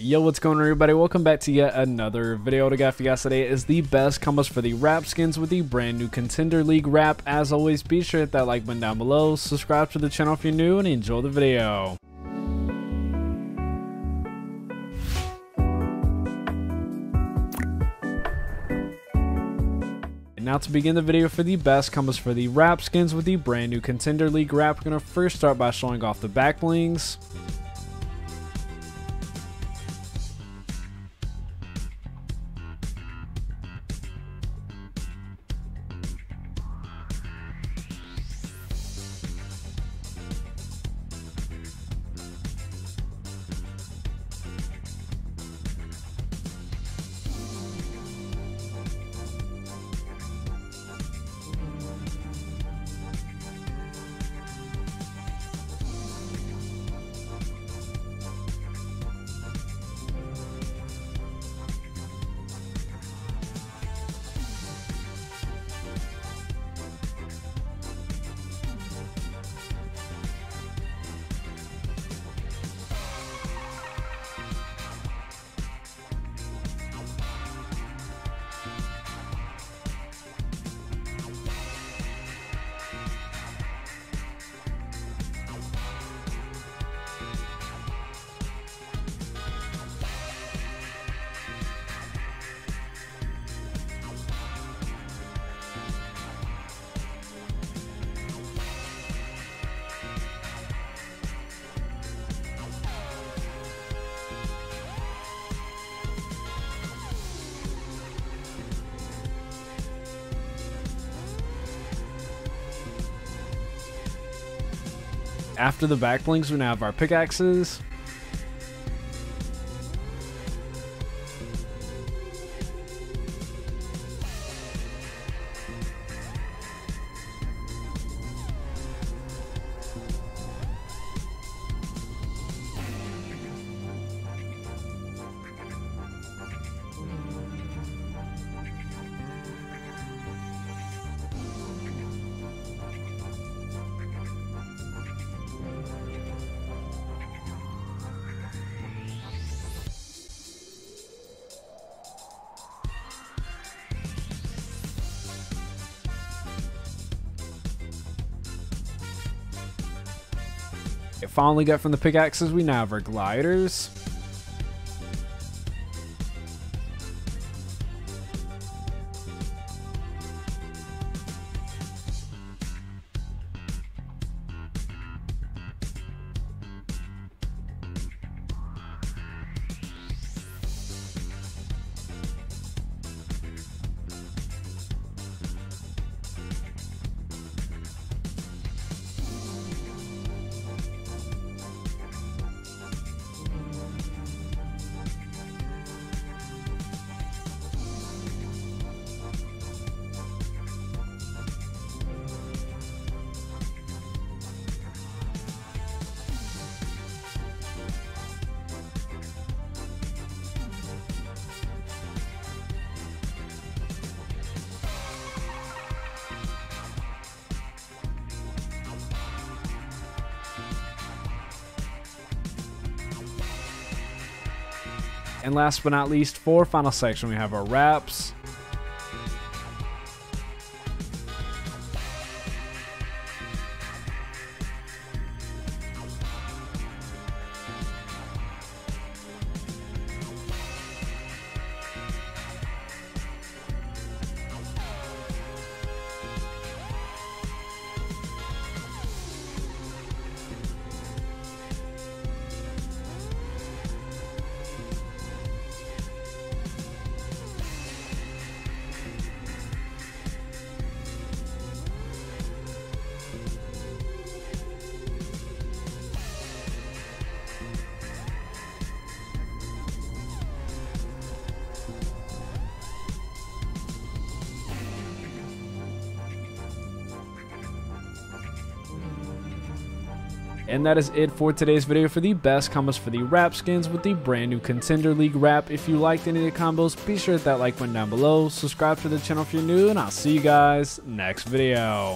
Yo, what's going on, everybody? Welcome back to yet another video. What I got for you guys today is the best combos for the wrap skins with the brand new Contender League wrap. As always, be sure to hit that like button down below, subscribe to the channel if you're new, and enjoy the video. Now to begin the video for the best combos for the wrap skins with the brand new Contender League wrap, we're going to first start by showing off the back blings. After the back blings, we now have our pickaxes. And finally, got from the pickaxes, we now have our gliders. And last but not least, for final section, we have our wraps. And that is it for today's video for the best combos for the wrap skins with the brand new Contender League wrap. If you liked any of the combos, be sure to hit that like button down below, subscribe to the channel if you're new, and I'll see you guys next video.